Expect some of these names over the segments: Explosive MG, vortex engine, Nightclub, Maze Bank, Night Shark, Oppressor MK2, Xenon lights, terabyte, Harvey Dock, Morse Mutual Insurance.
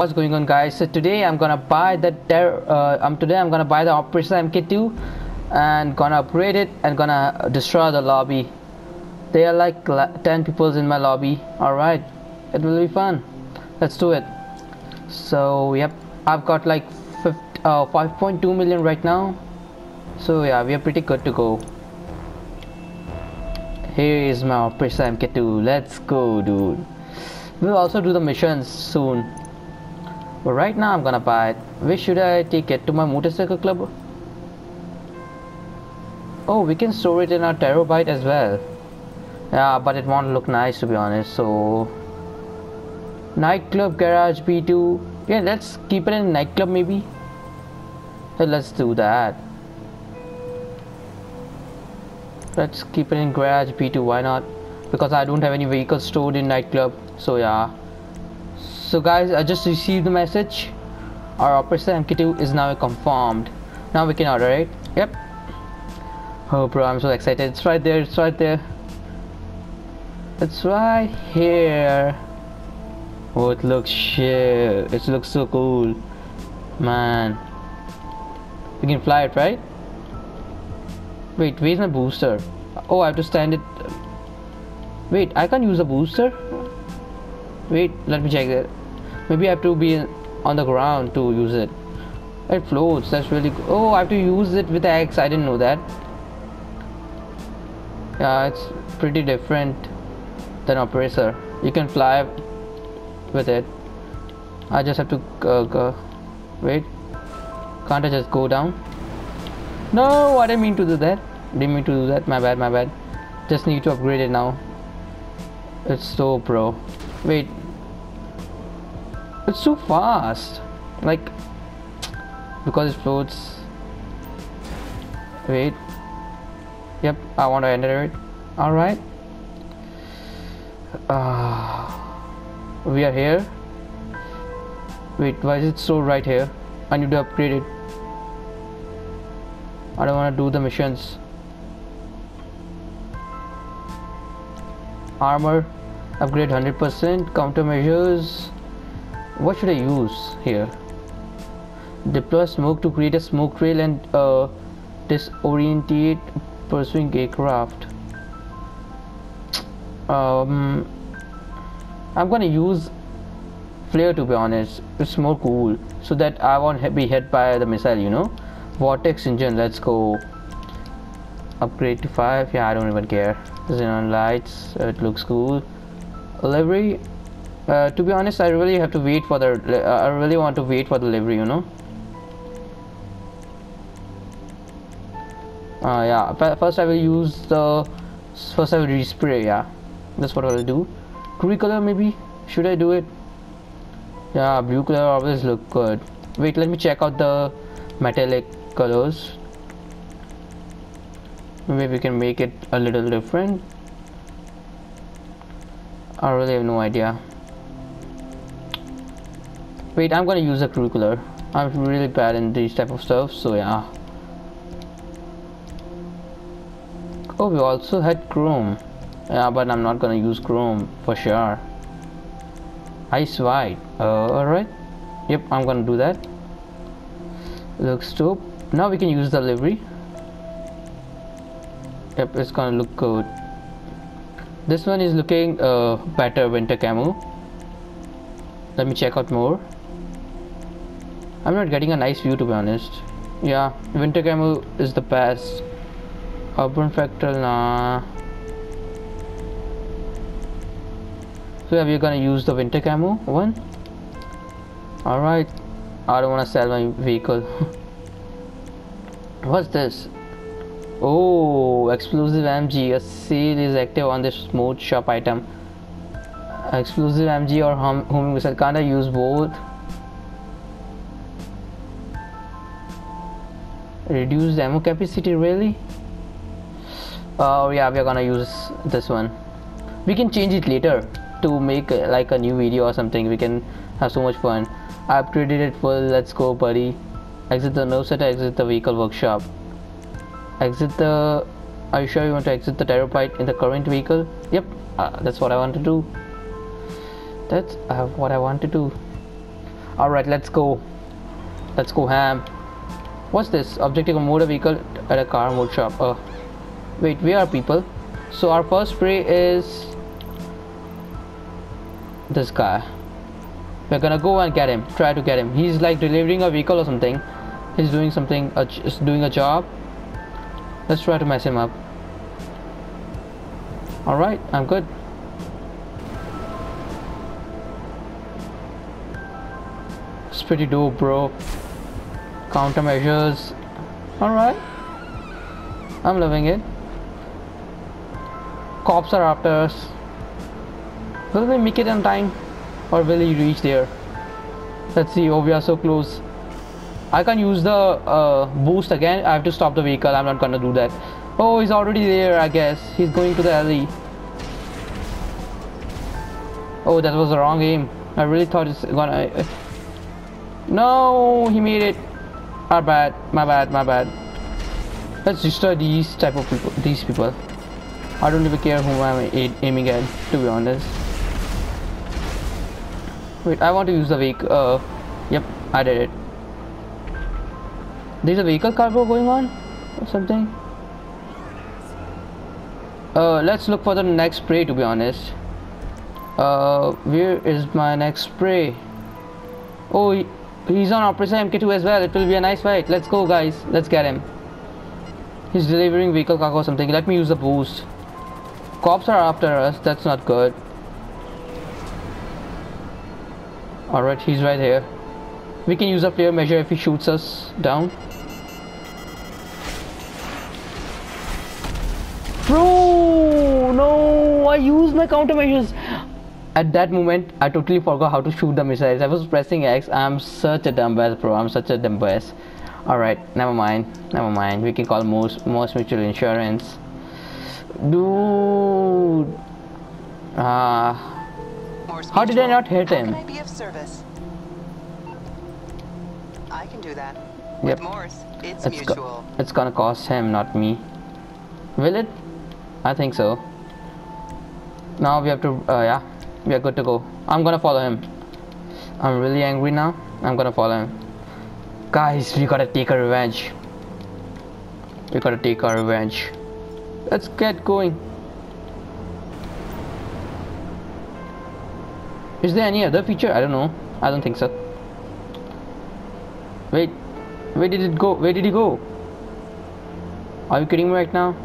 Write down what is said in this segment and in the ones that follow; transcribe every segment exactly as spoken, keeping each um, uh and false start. what's going on, guys? So today I'm gonna buy the ter uh, um, today I'm gonna buy the Oppressor M K two and gonna upgrade it and gonna destroy the lobby. There are like ten people in my lobby. Alright, it will be fun. Let's do it. So yep, I've got like five point two million right now. So yeah, we are pretty good to go. Here is my Oppressor M K two. Let's go, dude. We'll also do the missions soon. But right now I'm gonna buy it. Where should I take it? To my motorcycle club? Oh, we can store it in our terabyte as well. Yeah, but it won't look nice, to be honest. So Nightclub, garage, B two. Yeah, let's keep it in Nightclub maybe. So let's do that. Let's keep it in garage, B two. Why not? Because I don't have any vehicles stored in Nightclub. So yeah. So guys, I just received the message. Our Oppressor M K two is now confirmed. Now we can order it. Yep. Oh bro, I'm so excited. It's right there. It's right there. It's right here. Oh, it looks shit. It looks so cool, man. We can fly it, right? Wait, where's my booster? Oh, I have to stand it. Wait, I can't use a booster. Wait, let me check that. Maybe I have to be on the ground to use it. It floats. That's really cool. Oh, I have to use it with X. I didn't know that. Yeah, it's pretty different than Oppressor. You can fly with it. I just have to uh, go. Wait. Can't I just go down? No, I didn't mean to do that. Didn't mean to do that. My bad. My bad. Just need to upgrade it now. It's so pro. Wait, it's so fast, like, because it floats. Wait, yep, I want to enter it. Alright, uh, we are here. Wait, why is it so right here? I need to upgrade it. I don't want to do the missions. Armor upgrade one hundred percent. Countermeasures, what should I use here? Deploy smoke to create a smoke trail and uh, disorientate pursuing aircraft. um, I'm gonna use flare, to be honest. It's more cool so that I won't be hit by the missile, you know. Vortex engine, let's go. Upgrade to five. Yeah, I don't even care. Xenon lights, uh, it looks cool. Livery, uh, to be honest, I really have to wait for the uh, I really want to wait for the livery, you know. Uh, yeah, first I will use the first I will respray. Yeah, that's what I will do. Green color, maybe should I do it? Yeah, blue color always look good. Wait, let me check out the metallic colors. Maybe we can make it a little different. I really have no idea. Wait, I'm gonna use a crew color. I'm really bad in these type of stuff, so yeah. Oh, we also had chrome. Yeah, but I'm not gonna use chrome for sure. Ice white. Uh, alright. Yep, I'm gonna do that. Looks dope. Now we can use the livery. Yep, it's gonna look good. This one is looking uh, better, winter camo. Let me check out more. I'm not getting a nice view, to be honest. Yeah, winter camo is the best. Urban fractal, nah. So yeah, we're gonna use the winter camo one. Alright, I don't wanna sell my vehicle. What's this? Oh, Explosive M G. A sale is active on this mode shop item. Explosive M G or hum homing missile. Can't I use both? Reduce ammo capacity, really? Oh uh, yeah, we are gonna use this one. We can change it later to make uh, like a new video or something. We can have so much fun. I upgraded it full. Let's go, buddy. Exit the nerve center. Exit the vehicle workshop. Exit the. Are you sure you want to exit the terabyte in the current vehicle? Yep, uh, that's what I want to do. That's uh, what I want to do. Alright, let's go. Let's go ham. What's this? Objective of motor vehicle at a car mode shop. Uh, wait, where are people? So our first prey is this guy. We're gonna go and get him. Try to get him. He's like delivering a vehicle or something. He's doing something, uh, doing a job. Let's try to mess him up. Alright, I'm good. It's pretty dope, bro. Countermeasures. Alright. I'm loving it. Cops are after us. Will we make it in time? Or will he reach there? Let's see. Oh, we are so close. I can't use the uh, boost again. I have to stop the vehicle. I'm not gonna do that. Oh, he's already there, I guess. He's going to the alley. Oh, that was the wrong aim. I really thought it's gonna... Uh, no, he made it. My bad. My bad. My bad. Let's destroy these type of people. These people. I don't even care whom I'm aiming at, to be honest. Wait, I want to use the vehicle. Uh, yep, I did it. There's a vehicle cargo going on or something. Uh, let's look for the next prey, to be honest. Uh, where is my next prey? Oh, he, he's on Oppressor M K two as well. It will be a nice fight. Let's go, guys. Let's get him. He's delivering vehicle cargo or something. Let me use the boost. Cops are after us. That's not good. Alright, he's right here. We can use a player measure if he shoots us down. Bro, no, I used my countermeasures. At that moment, I totally forgot how to shoot the missiles. I was pressing X. I'm such a dumbass, bro. I'm such a dumbass. Alright, never mind. Never mind. We can call Morse, Morse Mutual Insurance. Dude. Ah. Uh, How did I not hit him? How can I be of service? I can do that. With yep. Morse, it's, it's mutual. Go it's gonna cost him, not me. Will it? I think so. Now we have to. Uh, yeah, we are good to go. I'm gonna follow him. I'm really angry now. I'm gonna follow him. Guys, we gotta take our revenge. We gotta take our revenge. Let's get going. Is there any other feature? I don't know. I don't think so. Wait, where did it go? Where did he go? Are you kidding me right now?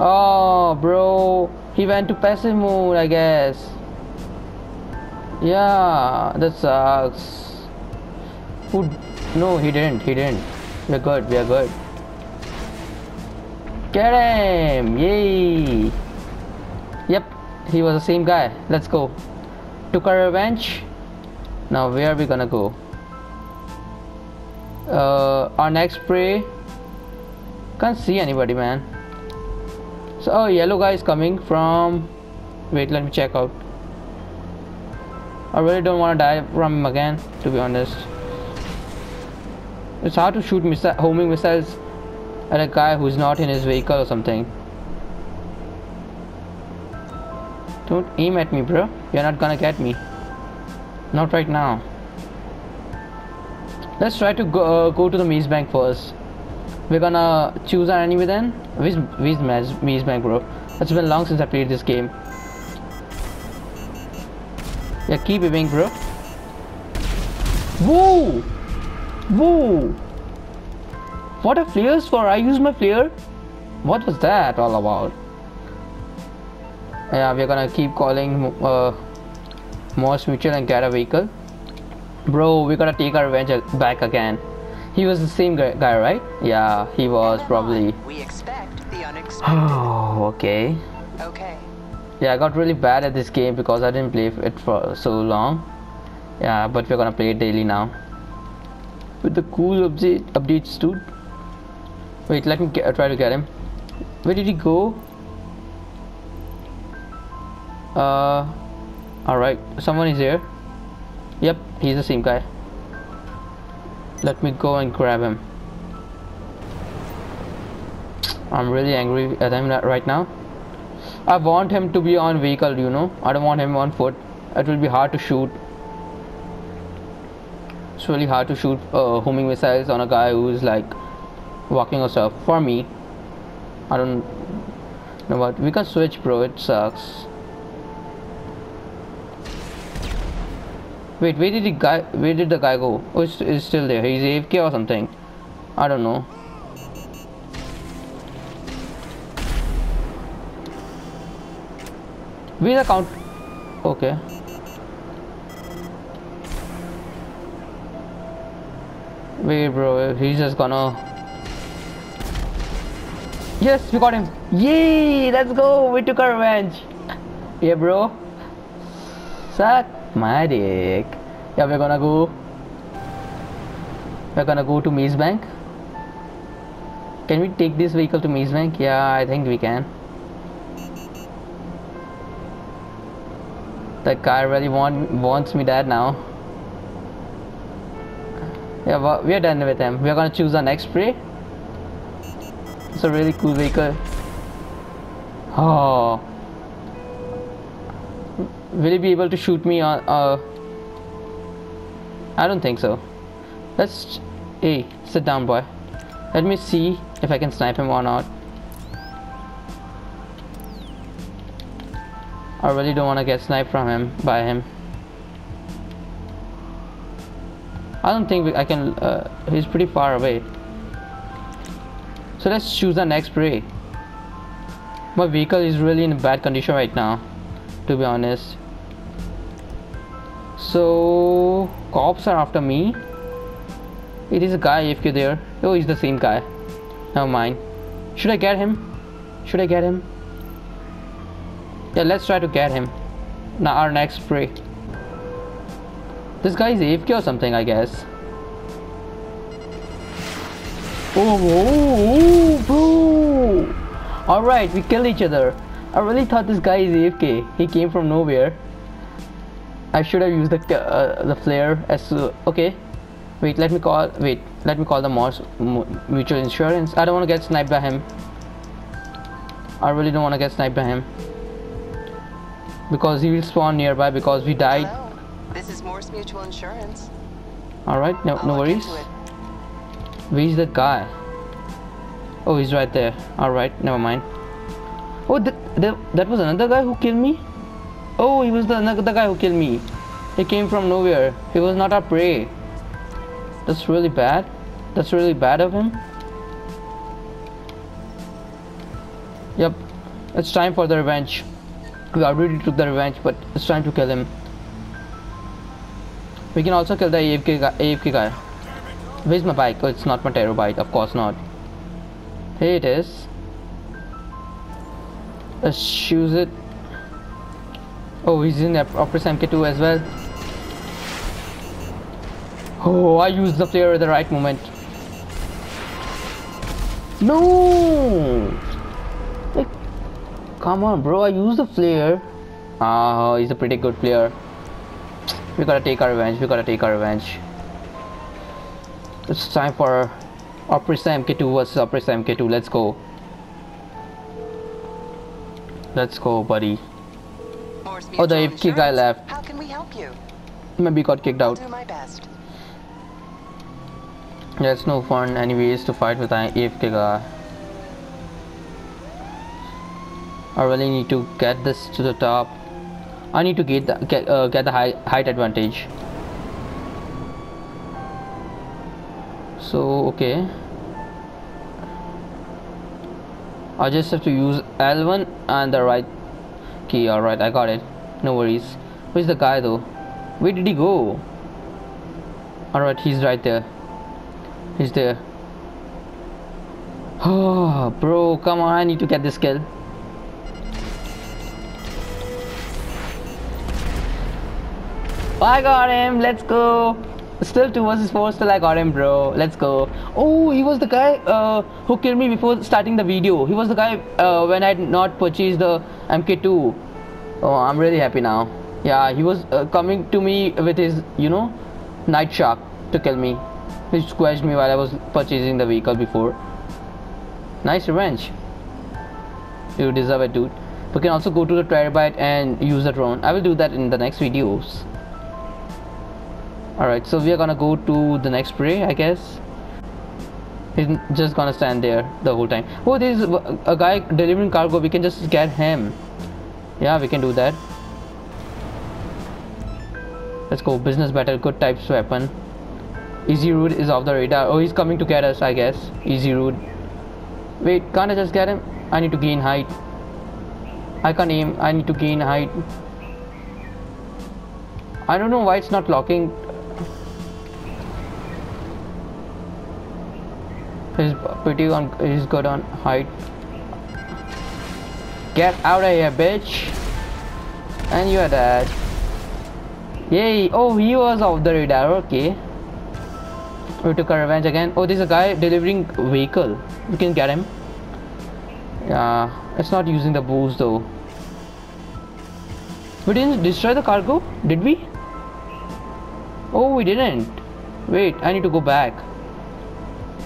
Oh, bro. He went to passive mode, I guess. Yeah, that sucks. Who? No, he didn't. He didn't. We're good. We're good. Get him! Yay! Yep. He was the same guy. Let's go. Took our revenge. Now where are we gonna go? Uh, our next prey. Can't see anybody, man. So oh, yellow guy is coming from. Wait, let me check out. I really don't want to die from him again, to be honest. It's hard to shoot missi homing missiles at a guy who's not in his vehicle or something. Don't aim at me, bro. You're not gonna get me. Not right now. Let's try to go, uh, go to the Maze Bank first. We're gonna choose our enemy then. Which, which maze, maze Bank, bro? It's been long since I played this game. Yeah, keep aiming, bro. Woo! Woo! What are flares for? I used my flare? What was that all about? Yeah, we're gonna keep calling uh, Morse Mutual and get a vehicle. Bro, we gotta take our revenge back again. He was the same guy, right? Yeah, he was probably. We expect the unexpected. Oh, okay. Okay. Yeah, I got really bad at this game because I didn't play it for so long. Yeah, but we're gonna play it daily now. With the cool update, updates, dude. Wait, let me get, uh, try to get him. Where did he go? Uh, alright, someone is here. Yep, he's the same guy. Let me go and grab him. I'm really angry at him right now. I want him to be on vehicle, you know. I don't want him on foot. It will be hard to shoot. it's really hard to shoot uh, homing missiles on a guy who's like walking or stuff. For me, I don't know what we can switch, bro. It sucks. Wait, where did the guy? Where did the guy go? Oh, it's, it's still there. He's A F K or something. I don't know. Where's the count? Okay. Wait, bro, he's just gonna... Yes, we got him. Yay, let's go. We took our revenge. Yeah, bro. Suck my dick. Yeah, we're gonna go. We're gonna go to Maze Bank. Can we take this vehicle to Maze Bank? Yeah, I think we can. That guy really want, wants me dead now. Yeah, well, we are done with him. We are gonna choose our next prey. It's a really cool vehicle. Oh, will he be able to shoot me on? Uh, I don't think so. Let's. Hey, sit down, boy. Let me see if I can snipe him or not. I really don't want to get sniped from him by him. I don't think we, I can, uh, he's pretty far away. So let's choose the next prey. My vehicle is really in a bad condition right now, to be honest. So cops are after me. It is a guy A F K there. Oh, he's the same guy. Never mind. Should I get him? Should I get him? Yeah, let's try to get him. Now our next prey. This guy is A F K or something, I guess. Oh, oh, oh, bro! Alright, we killed each other. I really thought this guy is A F K. He came from nowhere. I should have used the uh, the flare as uh, okay. Wait, let me call. Wait, let me call the Morse Mutual Insurance. I don't want to get sniped by him. I really don't want to get sniped by him because he will spawn nearby because we died. Hello. This is Morse Mutual Insurance. Alright, no, no worries. Where's that guy? Oh, he's right there. Alright, never mind. Oh, th th that was another guy who killed me? Oh, he was the another guy who killed me. He came from nowhere. He was not our prey. That's really bad. That's really bad of him. Yep, it's time for the revenge. We already took the revenge, but it's time to kill him. We can also kill the A F K guy. A F K guy. Where's my bike? Oh, it's not my terabyte. Of course not. Here it is. Let's choose it. Oh, he's in Oppressor M K two as well. Oh, I used the flare at the right moment. No! Like, come on, bro. I used the flare. Ah, oh, he's a pretty good player. We gotta take our revenge, we gotta take our revenge. It's time for Oppressor M K two versus Oppressor M K two, let's go. Let's go, buddy. Oh, the A F K guy left. How can we help you? Maybe got kicked out. Yeah, it's no fun anyways to fight with an A F K guy. I really need to get this to the top. I need to get the, get, uh, get the high, height advantage. So okay, I just have to use L one and the right key. Alright, I got it. No worries. Where's the guy though? Where did he go? Alright, he's right there. He's there. Oh, bro, come on, I need to get this kill. I got him, let's go. Still two versus four, still I got him, bro. Let's go. Oh, he was the guy uh, who killed me before starting the video. He was the guy uh, when I had not purchased the M K two. Oh, I'm really happy now. Yeah, he was uh, coming to me with his, you know, Night Shark to kill me. He squashed me while I was purchasing the vehicle before. Nice revenge. You deserve it, dude. We can also go to the terabyte and use the drone. I will do that in the next videos. Alright, so we are gonna go to the next prey, I guess. He's just gonna stand there the whole time. Oh, there's a guy delivering cargo. We can just scare him. Yeah, we can do that. Let's go. Business battle. Good types weapon. Easy route is off the radar. Oh, he's coming to get us, I guess. Easy route. Wait, can't I just get him? I need to gain height. I can't aim. I need to gain height. I don't know why it's not locking. He's pretty on. He's good on height. Get out of here, bitch! And you're dead. Yay! Oh, he was off the radar. Okay. We took our revenge again. Oh, there's a guy delivering vehicle. We can get him. Yeah, it's not using the boost though. We didn't destroy the cargo, did we? Oh, we didn't. Wait, I need to go back.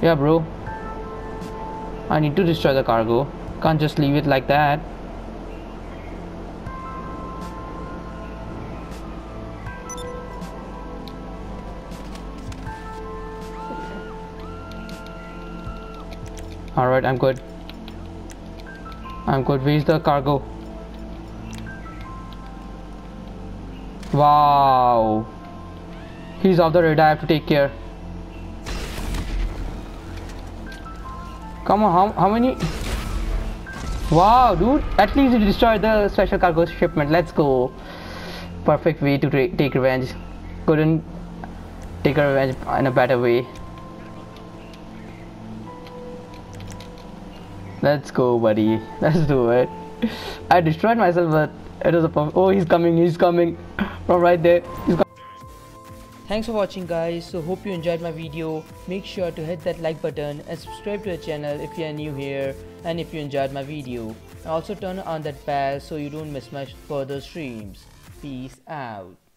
Yeah, bro. I need to destroy the cargo. Can't just leave it like that. Alright, I'm good. I'm good. Where's the cargo? Wow. He's off the radar. I have to take care. Come on, how, how many? Wow, dude, at least you destroyed the special cargo shipment. Let's go. Perfect way to take revenge. Couldn't take a revenge in a better way. Let's go, buddy. Let's do it. I destroyed myself, but it was a perfect. Oh, he's coming. He's coming from right there. He's coming. Thanks for watching, guys. So hope you enjoyed my video. Make sure to hit that like button and subscribe to the channel if you are new here and if you enjoyed my video. And also turn on that bell so you don't miss my further streams. Peace out.